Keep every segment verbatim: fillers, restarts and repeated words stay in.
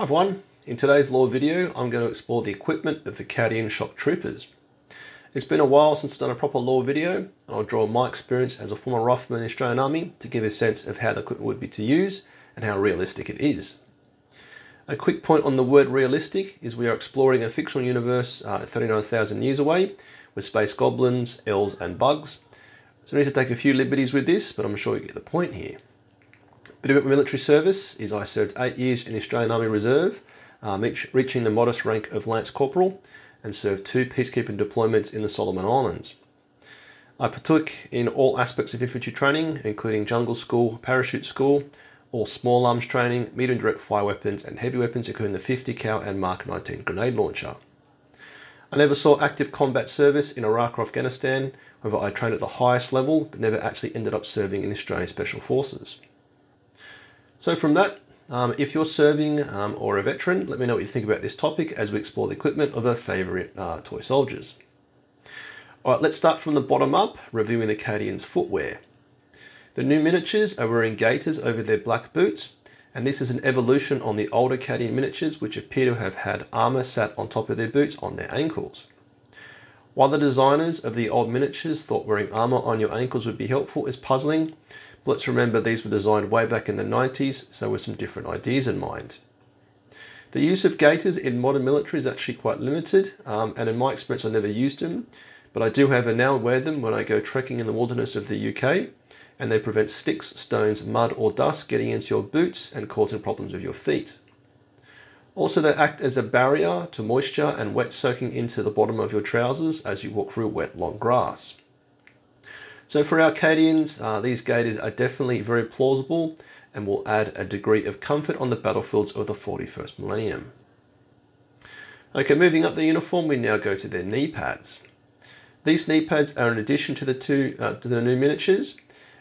Hi everyone, in today's lore video I'm going to explore the equipment of the Cadian Shock Troopers. It's been a while since I've done a proper lore video, and I'll draw my experience as a former rifleman in the Australian Army to give a sense of how the equipment would be to use and how realistic it is. A quick point on the word realistic is we are exploring a fictional universe uh, thirty-nine thousand years away with space goblins, elves and bugs, so I need to take a few liberties with this, but I'm sure you get the point here. A bit of military service is I served eight years in the Australian Army Reserve, um, each reaching the modest rank of Lance Corporal, and served two peacekeeping deployments in the Solomon Islands. I partook in all aspects of infantry training, including jungle school, parachute school, all small arms training, medium direct fire weapons and heavy weapons including the fifty cal and Mark nineteen grenade launcher. I never saw active combat service in Iraq or Afghanistan, however I trained at the highest level but never actually ended up serving in the Australian Special Forces. So from that, um, if you're serving um, or a veteran, let me know what you think about this topic as we explore the equipment of our favourite uh, toy soldiers. Alright, let's start from the bottom up, reviewing the Cadian's footwear. The new miniatures are wearing gaiters over their black boots, and this is an evolution on the older Cadian miniatures which appear to have had armour sat on top of their boots on their ankles. While the designers of the old miniatures thought wearing armour on your ankles would be helpful is puzzling, but let's remember these were designed way back in the nineties, so with some different ideas in mind. The use of gaiters in modern military is actually quite limited, um, and in my experience I never used them, but I do however now wear them when I go trekking in the wilderness of the U K, and they prevent sticks, stones, mud or dust getting into your boots and causing problems with your feet. Also, they act as a barrier to moisture and wet soaking into the bottom of your trousers as you walk through wet long grass. So for our Cadians, uh, these gaiters are definitely very plausible and will add a degree of comfort on the battlefields of the forty-first millennium. Okay, moving up the uniform, we now go to their knee pads. These knee pads are an addition to the, two, uh, to the new miniatures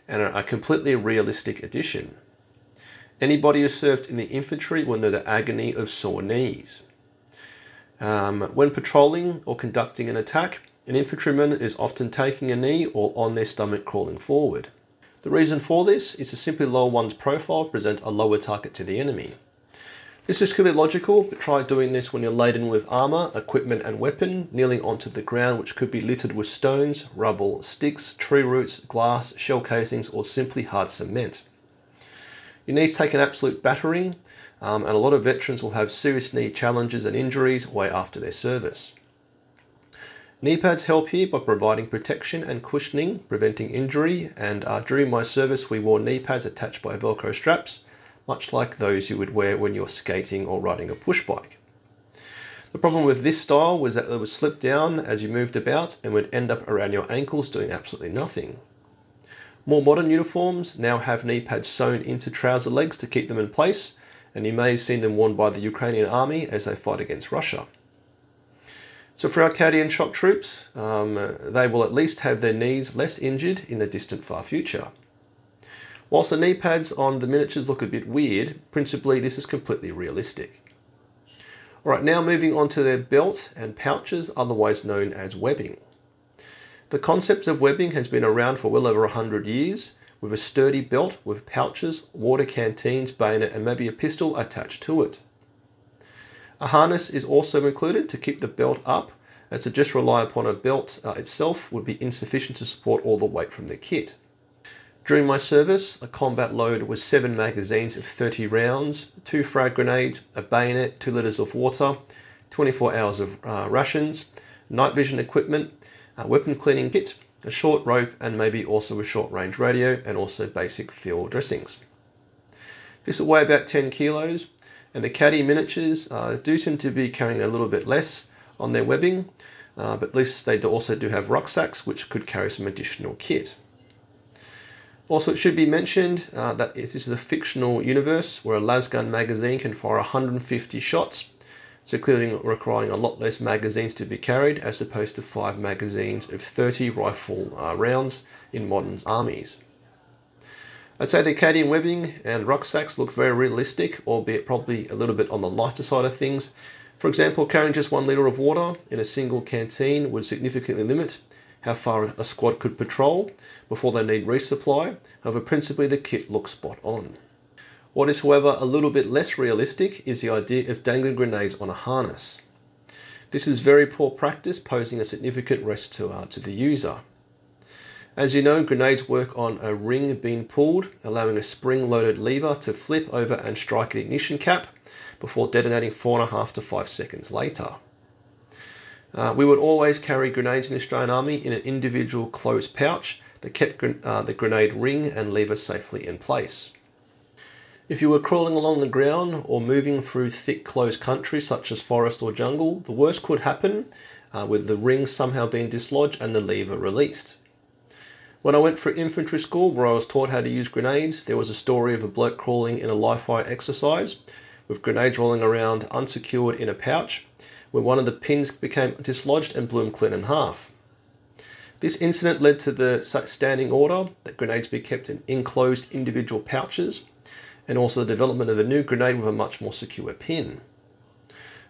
and are a completely realistic addition. Anybody who served in the infantry will know the agony of sore knees. Um, when patrolling or conducting an attack, an infantryman is often taking a knee or on their stomach crawling forward. The reason for this is to simply lower one's profile to present a lower target to the enemy. This is clearly logical, but try doing this when you're laden with armour, equipment and weapon, kneeling onto the ground which could be littered with stones, rubble, sticks, tree roots, glass, shell casings or simply hard cement. Your knees take an absolute battering, um, and a lot of veterans will have serious knee challenges and injuries way after their service. Knee pads help here by providing protection and cushioning, preventing injury, and uh, during my service we wore knee pads attached by Velcro straps, much like those you would wear when you're skating or riding a push bike. The problem with this style was that it would slip down as you moved about and would end up around your ankles doing absolutely nothing. More modern uniforms now have knee pads sewn into trouser legs to keep them in place, and you may have seen them worn by the Ukrainian army as they fight against Russia. So for our Cadian Shock Troops, um, they will at least have their knees less injured in the distant far future. Whilst the knee pads on the miniatures look a bit weird, principally this is completely realistic. Alright, now moving on to their belt and pouches, otherwise known as webbing. The concept of webbing has been around for well over one hundred years, with a sturdy belt with pouches, water canteens, bayonet and maybe a pistol attached to it. A harness is also included to keep the belt up, as to just rely upon a belt uh, itself would be insufficient to support all the weight from the kit. During my service, a combat load was seven magazines of thirty rounds, two frag grenades, a bayonet, two litres of water, twenty-four hours of uh, rations, night vision equipment, a weapon cleaning kit, a short rope and maybe also a short range radio and also basic field dressings. This will weigh about ten kilos, and the Caddy miniatures uh, do seem to be carrying a little bit less on their webbing, uh, but at least they do also do have rucksacks which could carry some additional kit. Also, it should be mentioned uh, that this is a fictional universe where a L A S gun magazine can fire one hundred fifty shots, so clearly requiring a lot less magazines to be carried as opposed to five magazines of thirty rifle uh, rounds in modern armies. I'd say the Cadian webbing and rucksacks look very realistic, albeit probably a little bit on the lighter side of things. For example, carrying just one litre of water in a single canteen would significantly limit how far a squad could patrol before they need resupply, however principally the kit looks spot on. What is, however, a little bit less realistic is the idea of dangling grenades on a harness. This is very poor practice, posing a significant risk to, uh, to the user. As you know, grenades work on a ring being pulled, allowing a spring-loaded lever to flip over and strike an ignition cap before detonating four and a half to five seconds later. Uh, we would always carry grenades in the Australian Army in an individual closed pouch that kept uh, the grenade ring and lever safely in place. If you were crawling along the ground or moving through thick closed country such as forest or jungle, the worst could happen uh, with the ring somehow being dislodged and the lever released. When I went through infantry school where I was taught how to use grenades, there was a story of a bloke crawling in a live fire exercise with grenades rolling around unsecured in a pouch when one of the pins became dislodged and blew him clean in half. This incident led to the standing order that grenades be kept in enclosed individual pouches, and also the development of a new grenade with a much more secure pin.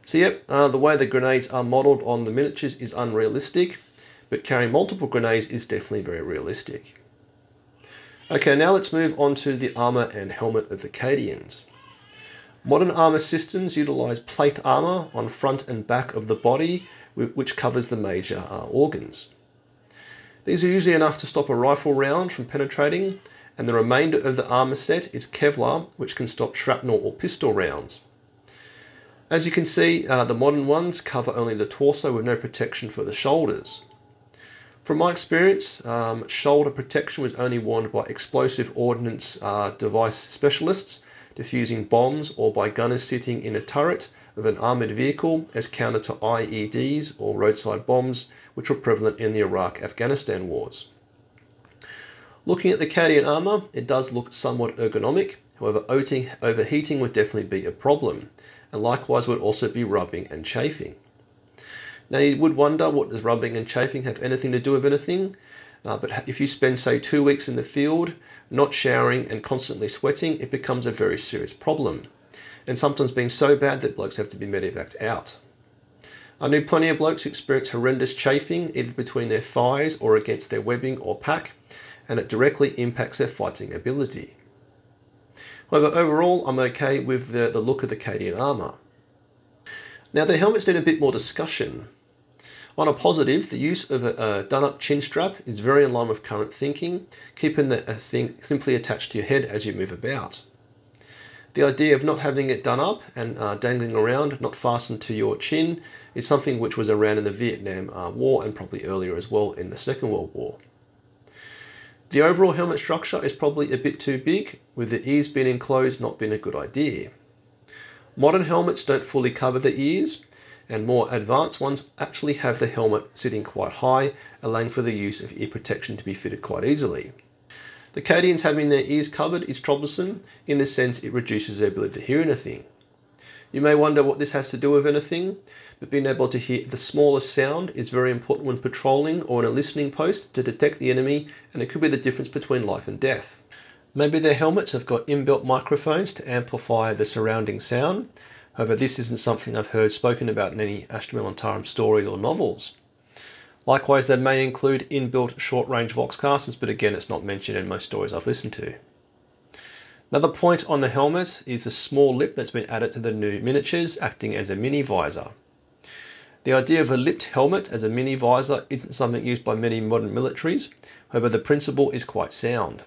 So yep, uh, the way the grenades are modelled on the miniatures is unrealistic, but carrying multiple grenades is definitely very realistic. Okay, now let's move on to the armour and helmet of the Cadians. Modern armour systems utilise plate armour on front and back of the body, which covers the major uh, organs. These are usually enough to stop a rifle round from penetrating, and the remainder of the armour set is Kevlar, which can stop shrapnel or pistol rounds. As you can see, uh, the modern ones cover only the torso with no protection for the shoulders. From my experience, um, shoulder protection was only worn by explosive ordnance uh, device specialists defusing bombs, or by gunners sitting in a turret of an armoured vehicle as counter to I E Ds or roadside bombs, which were prevalent in the Iraq-Afghanistan wars. Looking at the Cadian armour, it does look somewhat ergonomic, however overheating would definitely be a problem, and likewise would also be rubbing and chafing. Now you would wonder, what does rubbing and chafing have anything to do with anything? Uh, but if you spend, say, two weeks in the field, not showering and constantly sweating, it becomes a very serious problem, and sometimes being so bad that blokes have to be medevaced out. I knew plenty of blokes who experienced horrendous chafing, either between their thighs or against their webbing or pack, and it directly impacts their fighting ability. However, overall, I'm okay with the, the look of the Cadian armour. Now, the helmets need a bit more discussion. On a positive, the use of a, a done-up chin strap is very in line with current thinking, keeping the a thing simply attached to your head as you move about. The idea of not having it done up and uh, dangling around, not fastened to your chin, is something which was around in the Vietnam uh, War, and probably earlier as well in the Second World War. The overall helmet structure is probably a bit too big, with the ears being enclosed not being a good idea. Modern helmets don't fully cover the ears, and more advanced ones actually have the helmet sitting quite high, allowing for the use of ear protection to be fitted quite easily. The Cadians having their ears covered is troublesome, in the sense it reduces their ability to hear anything. You may wonder what this has to do with anything, but being able to hear the smallest sound is very important when patrolling or in a listening post to detect the enemy, and it could be the difference between life and death. Maybe their helmets have got inbuilt microphones to amplify the surrounding sound, however this isn't something I've heard spoken about in any Astra Militarum stories or novels. Likewise, they may include inbuilt short-range Vox casters, but again it's not mentioned in most stories I've listened to. Another point on the helmet is the small lip that's been added to the new miniatures, acting as a mini visor. The idea of a lipped helmet as a mini visor isn't something used by many modern militaries, however the principle is quite sound.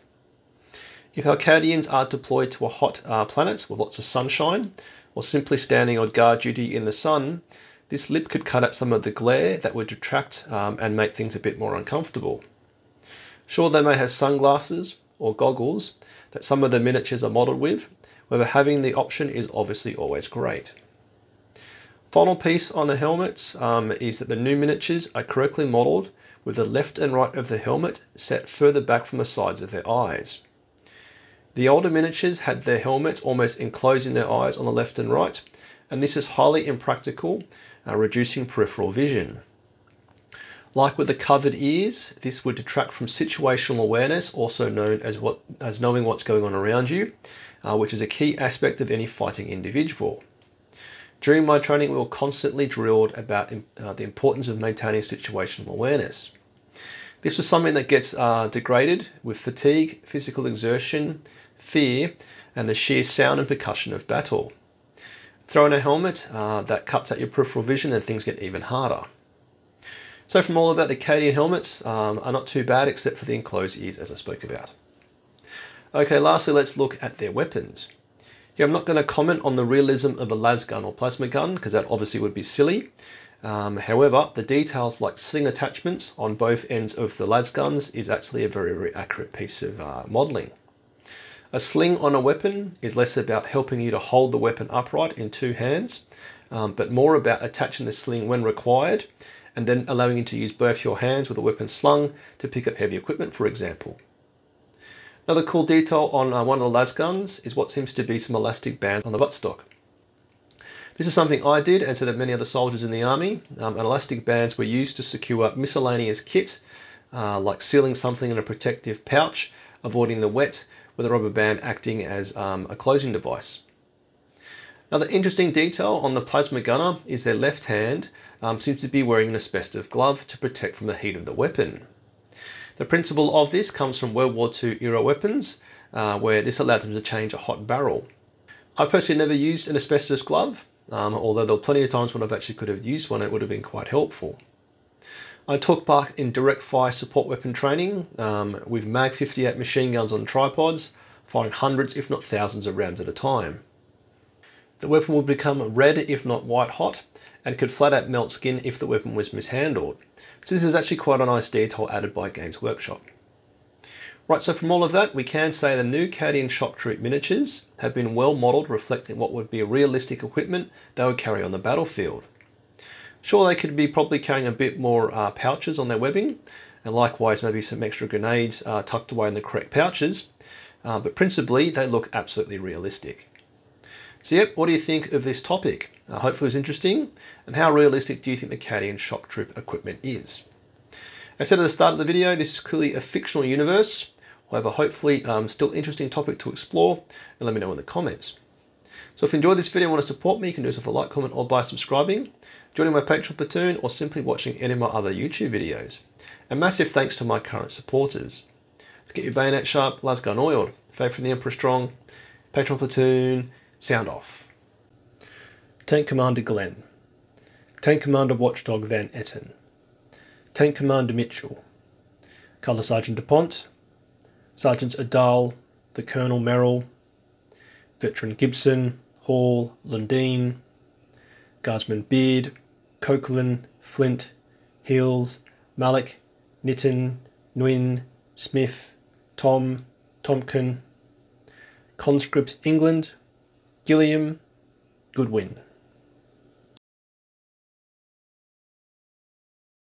If our Cadians are deployed to a hot uh, planet with lots of sunshine, or simply standing on guard duty in the sun, this lip could cut out some of the glare that would detract um, and make things a bit more uncomfortable. Sure, they may have sunglasses or goggles that some of the miniatures are modelled with, however having the option is obviously always great. Final piece on the helmets um, is that the new miniatures are correctly modelled, with the left and right of the helmet set further back from the sides of their eyes. The older miniatures had their helmets almost enclosing their eyes on the left and right, and this is highly impractical, uh, reducing peripheral vision. Like with the covered ears, this would detract from situational awareness, also known as, what, as knowing what's going on around you, uh, which is a key aspect of any fighting individual. During my training, we were constantly drilled about uh, the importance of maintaining situational awareness. This is something that gets uh, degraded with fatigue, physical exertion, fear, and the sheer sound and percussion of battle. Throw in a helmet, uh, that cuts out your peripheral vision and things get even harder. So from all of that, the Cadian helmets um, are not too bad except for the enclosed ears as I spoke about. Okay, lastly let's look at their weapons. Here I'm not going to comment on the realism of a L A S gun or plasma gun because that obviously would be silly. Um, however, the details like sling attachments on both ends of the L A S guns is actually a very, very accurate piece of uh, modelling. A sling on a weapon is less about helping you to hold the weapon upright in two hands, um, but more about attaching the sling when required and then allowing you to use both your hands with the weapon slung to pick up heavy equipment, for example. Another cool detail on uh, one of the L A S guns is what seems to be some elastic bands on the buttstock. This is something I did and so did many other soldiers in the army. Um, and elastic bands were used to secure miscellaneous kit, uh, like sealing something in a protective pouch, avoiding the wet, with a rubber band acting as um, a closing device. Another interesting detail on the plasma gunner is their left hand um, seems to be wearing an asbestos glove to protect from the heat of the weapon. The principle of this comes from World War Two era weapons, uh, where this allowed them to change a hot barrel. I personally never used an asbestos glove, um, although there were plenty of times when I've actually could have used one and it would have been quite helpful. I took part in direct fire support weapon training um, with mag fifty-eight machine guns on tripods, firing hundreds if not thousands of rounds at a time. The weapon would become red if not white hot and could flat out melt skin if the weapon was mishandled. So this is actually quite a nice detail added by Games Workshop. Right, so from all of that we can say the new Cadian Shock Troop miniatures have been well modelled, reflecting what would be realistic equipment they would carry on the battlefield. Sure, they could be probably carrying a bit more uh, pouches on their webbing and likewise maybe some extra grenades uh, tucked away in the correct pouches, uh, but principally they look absolutely realistic. So yep, what do you think of this topic? Uh, hopefully it was interesting. And how realistic do you think the Cadian Shock Troop equipment is? As I said at the start of the video, this is clearly a fictional universe. However, hopefully um, still interesting topic to explore, and let me know in the comments. So if you enjoyed this video and want to support me, you can do so with a like, comment, or by subscribing, joining my Patreon platoon, or simply watching any of my other YouTube videos. And massive thanks to my current supporters. Let's get your bayonet sharp, L A S gun oiled, fave from the Emperor strong, Patreon platoon, sound off. Tank Commander Glenn. Tank Commander Watchdog Van Etten. Tank Commander Mitchell. Colour Sergeant DuPont. Sergeants Adal, the Colonel Merrill. Veteran Gibson, Hall, Lundeen. Guardsman Beard, Coquelin, Flint, Hills, Malik, Nitton, Nguyen, Smith, Tom, Tompkin. Conscript England. Gilliam, Goodwin.